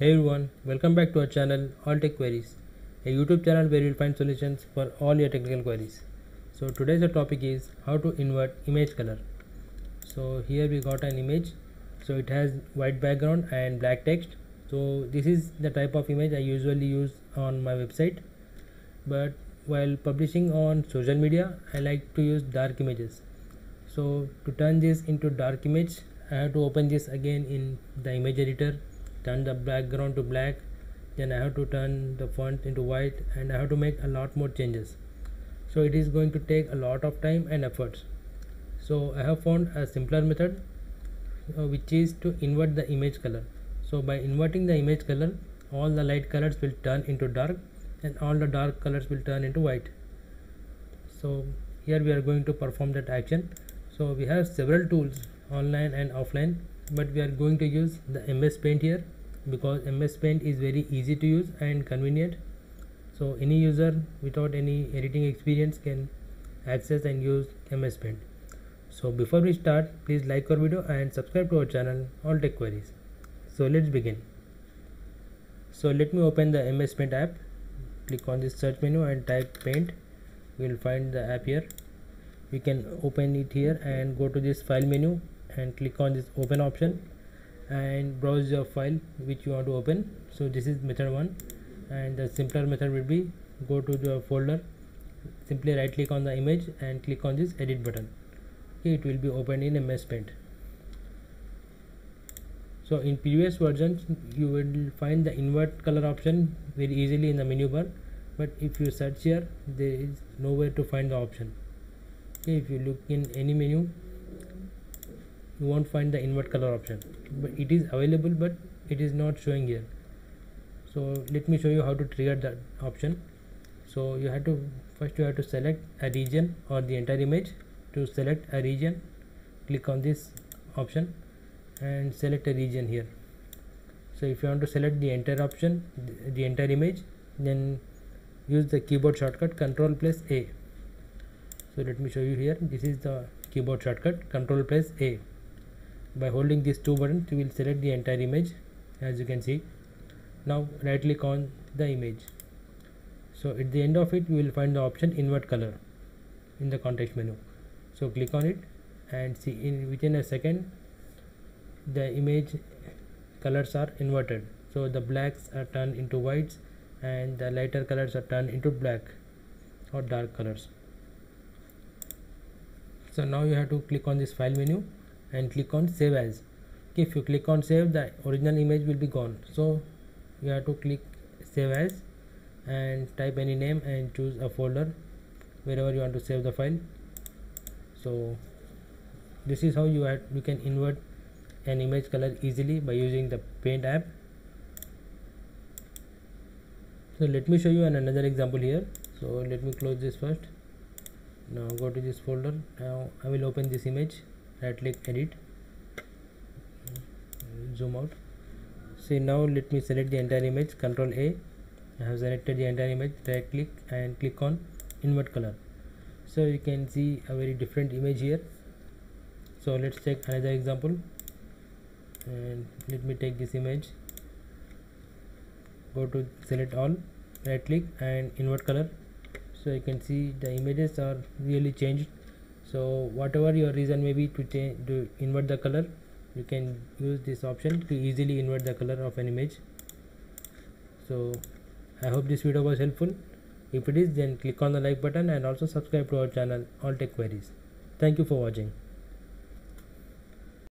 Hey everyone, welcome back to our channel All Tech Queries, a YouTube channel where you'll find solutions for all your technical queries. So today's topic is how to invert image color. So here we got an image, so it has white background and black text. So this is the type of image I usually use on my website, but while publishing on social media I like to use dark images. So to turn this into dark image I have to open this again in the image editor, turn the background to black, then I have to turn the font into white, and I have to make a lot more changes. So it is going to take a lot of time and efforts. So I have found a simpler method which is to invert the image color. So by inverting the image color, all the light colors will turn into dark and all the dark colors will turn into white. So here we are going to perform that action. So we have several tools online and offline, but we are going to use the MS Paint here because MS Paint is very easy to use and convenient. So any user without any editing experience can access and use MS Paint. So before we start, please like our video and subscribe to our channel All Tech Queries. So let's begin. So let me open the MS Paint app, click on this search menu and type Paint. You will find the app here. You can open it here and go to this file menu and click on this open option and browse your file which you want to open. So this is method 1, and the simpler method will be go to the folder, simply right click on the image and click on this edit button. Okay, it will be opened in MS Paint. So in previous versions you will find the invert color option very easily in the menu bar, but if you search here there is nowhere to find the option. Okay, if you look in any menu you won't find the invert color option, but it is available but it is not showing here. So let me show you how to trigger that option. So you have to first select a region or the entire image. To select a region, click on this option and select a region here. So if you want to select the entire option, the entire image, then use the keyboard shortcut Ctrl+A. So let me show you here. This is the keyboard shortcut Ctrl+A. By holding these two buttons you will select the entire image, as you can see. Now right click on the image. So at the end of it you will find the option invert color in the context menu. So click on it and see within a second the image colors are inverted. So the blacks are turned into whites and the lighter colors are turned into black or dark colors. So now you have to click on this file menu and click on save as. If you click on save, the original image will be gone. So you have to click save as and type any name and choose a folder wherever you want to save the file. So this is how you can invert an image color easily by using the Paint app. So let me show you another example here. So let me close this first. Now go to this folder. Now I will open this image, right click edit, zoom out. See, now let me select the entire image, Ctrl+A. I have selected the entire image, right click and click on invert color. So you can see a very different image here. So let's take another example and let me take this image, go to select all, right click and invert color. So you can see the images are really changed. So whatever your reason may be to change to invert the color, you can use this option to easily invert the color of an image. So I hope this video was helpful. If it is, then click on the like button and also subscribe to our channel All Tech Queries. Thank you for watching.